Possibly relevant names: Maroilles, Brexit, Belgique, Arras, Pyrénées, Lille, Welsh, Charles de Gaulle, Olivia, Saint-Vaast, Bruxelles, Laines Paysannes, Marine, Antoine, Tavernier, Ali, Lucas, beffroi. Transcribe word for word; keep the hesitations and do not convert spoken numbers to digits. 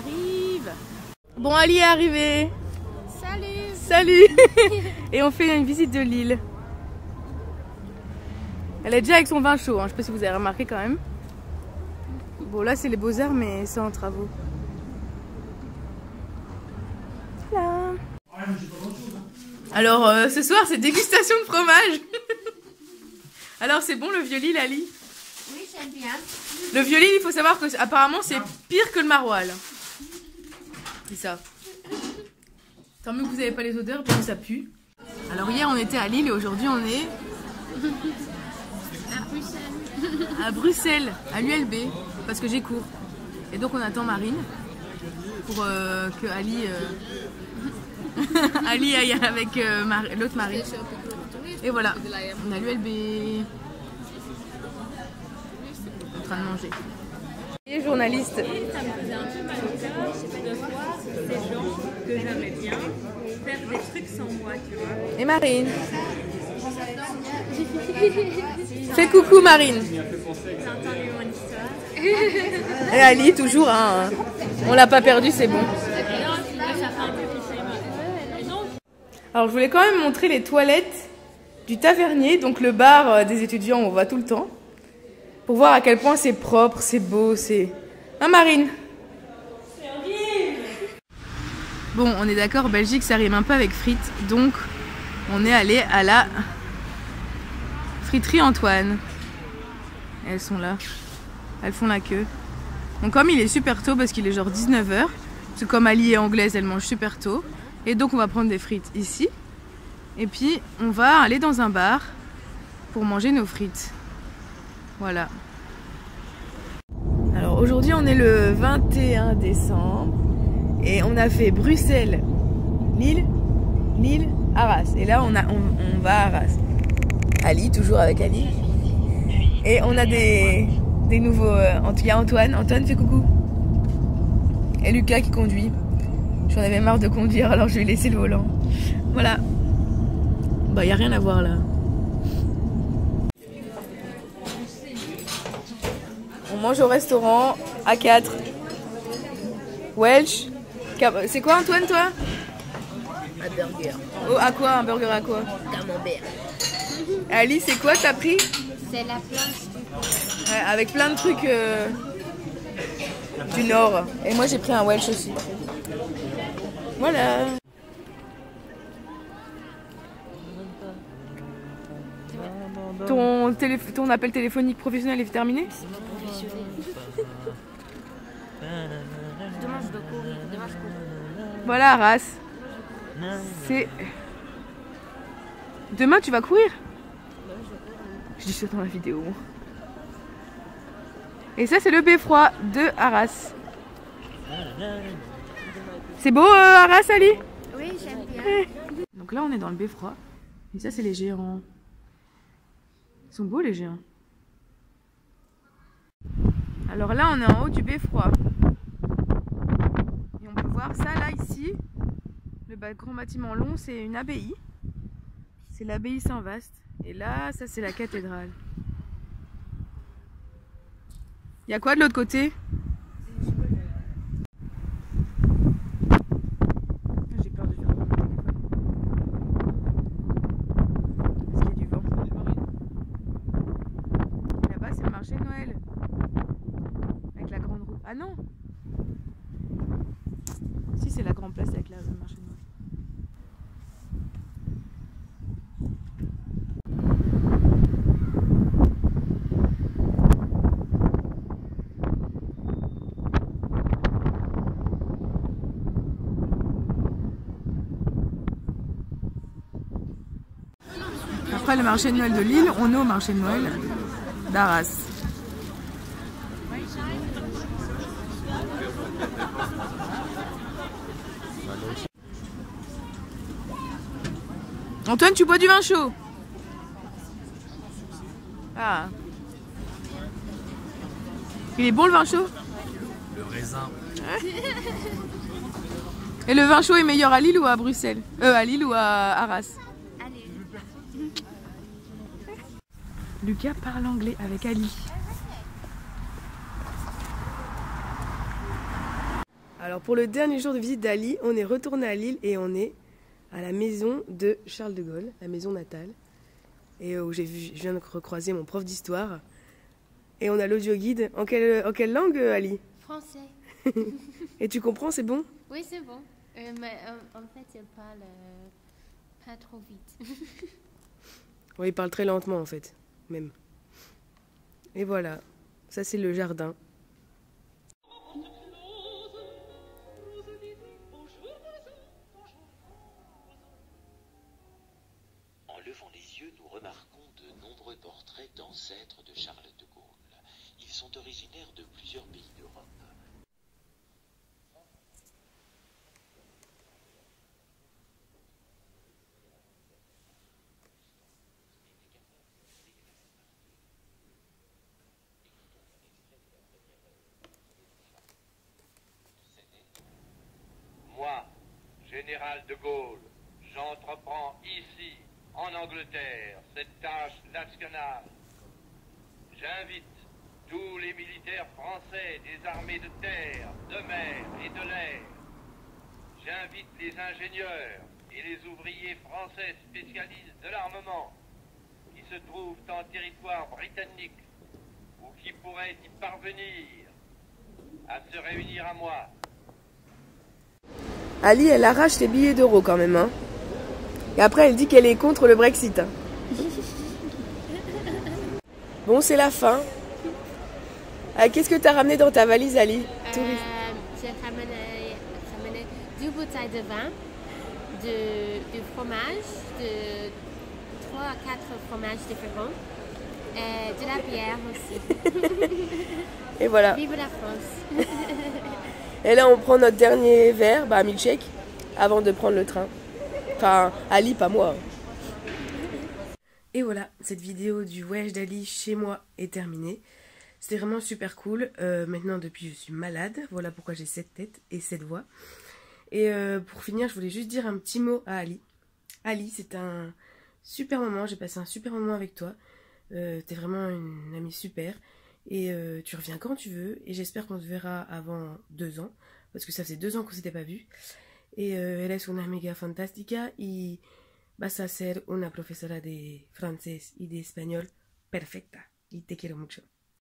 arrive. Bon, Ali est arrivé. Salut. Salut. Et on fait une visite de Lille. Elle est déjà avec son vin chaud, hein. Je ne sais pas si vous avez remarqué quand même. Bon, là c'est les beaux-arts, mais c'est en travaux. Voilà. Alors euh, ce soir c'est dégustation de fromage. Alors c'est bon le vieux Lille, Ali? Oui, j'aime bien. Le vieux Lille, il faut savoir que apparemment c'est pire que le maroilles. C'est ça. Tant mieux que vous n'avez pas les odeurs parce que ça pue. Alors hier on était à Lille et aujourd'hui on est... à Bruxelles. À Bruxelles, à l'U L B, parce que j'ai cours. Et donc on attend Marine pour euh, que Ali... Euh... Ali aille avec euh, Mar... l'autre Marine. Et voilà, on a l'U L B. En train de manger. Et journaliste. Ça me faisait un peu mal au cœur de voir ces gens que j'aimais bien faire des trucs sans moi, tu vois. Et Marine. Fais coucou Marine. Et Ali toujours, hein. On l'a pas perdu, c'est bon. Alors je voulais quand même montrer les toilettes du Tavernier, donc le bar des étudiants où on va tout le temps, pour voir à quel point c'est propre, c'est beau, c'est... Hein Marine? C'est horrible. Bon, on est d'accord, Belgique ça rime un peu avec frites, donc on est allé à la friterie Antoine. Elles sont là, elles font la queue. Donc comme il est super tôt, parce qu'il est genre dix-neuf heures, parce que comme Ali est anglaise, elle mange super tôt, et donc on va prendre des frites ici. Et puis on va aller dans un bar pour manger nos frites. Voilà. Alors aujourd'hui on est le vingt et un décembre et on a fait Bruxelles, Lille, Lille, Arras. Et là on, a, on, on va à Arras. Ali, toujours avec Ali. Et on a des, des nouveaux... Euh, il y a Antoine. Antoine fait coucou. Et Lucas qui conduit. J'en avais marre de conduire alors je lui ai laissé le volant. Voilà. Bah, y a rien à voir là. On mange au restaurant à quatre. Welsh. C'est quoi Antoine, toi? Un burger. Oh, à quoi? Un burger à quoi? Camembert. Ali, c'est quoi t'as pris? C'est la planche. Ouais, avec plein de trucs euh, du nord. Et moi j'ai pris un Welsh aussi. Voilà. Ton, ton appel téléphonique professionnel est terminé? Demain je dois courir, demain je cours. Voilà Arras. C'est... Demain tu vas courir? Je dis ça dans la vidéo. Et ça c'est le beffroi de Arras. C'est beau euh, Arras, Ali? Oui, j'aime bien. Donc là on est dans le beffroi. Et ça c'est les géants. Ils sont beaux les géants. Alors là on est en haut du beffroi. Et on peut voir ça là ici. Le grand bâtiment long c'est une abbaye. C'est l'abbaye Saint-Vaast. Et là ça c'est la cathédrale. Il y a quoi de l'autre côté? Ah non! Si, c'est la grande place avec la marché noire. Après le marché de Noël de Lille, on est au marché de Noël d'Arras. Antoine, tu bois du vin chaud? Ah. Il est bon le vin chaud? Le raisin. Et le vin chaud est meilleur à Lille ou à Bruxelles? Euh, à Lille ou à Arras? Allez. Lucas parle anglais avec Ali. Alors pour le dernier jour de visite d'Ali, on est retourné à Lille et on est à la maison de Charles de Gaulle, la maison natale, et où j'ai vu, je viens de recroiser mon prof d'histoire. Et on a l'audio guide. En quelle, en quelle langue, Ali? Français. Et tu comprends, c'est bon? Oui, c'est bon. Euh, mais euh, en fait, il parle euh, pas trop vite. Oui, il parle très lentement, en fait, même. Et voilà, ça c'est le jardin. En levant les yeux, nous remarquons de nombreux portraits d'ancêtres de Charles de Gaulle. Ils sont originaires de plusieurs pays d'Europe. Général de Gaulle, j'entreprends ici, en Angleterre, cette tâche nationale. J'invite tous les militaires français des armées de terre, de mer et de l'air. J'invite les ingénieurs et les ouvriers français spécialistes de l'armement qui se trouvent en territoire britannique ou qui pourraient y parvenir à se réunir à moi. Ali, elle arrache ses billets d'euros quand même, hein. Et après, elle dit qu'elle est contre le Brexit. Hein. Bon, c'est la fin. Euh, Qu'est-ce que t'as ramené dans ta valise, Ali? euh, J'ai ramené, ramené deux bouteilles de vin, de, de fromage, de trois à quatre fromages différents, et de la bière aussi. Et voilà. Vive la France. Et là, on prend notre dernier verre, bah, milkshake, avant de prendre le train. Enfin, Ali, pas moi. Et voilà, cette vidéo du voyage d'Ali chez moi est terminée. C'était vraiment super cool. Euh, maintenant, depuis, je suis malade. Voilà pourquoi j'ai cette tête et cette voix. Et euh, pour finir, je voulais juste dire un petit mot à Ali. Ali, c'est un super moment. J'ai passé un super moment avec toi. Euh, t'es vraiment une amie super. Et euh, tu reviens quand tu veux, et j'espère qu'on te verra avant deux ans, parce que ça faisait deux ans qu'on s'était pas vu. Et euh, eres una amiga fantástica, y vas a ser una profesora de francés y de español perfecta, y te quiero mucho.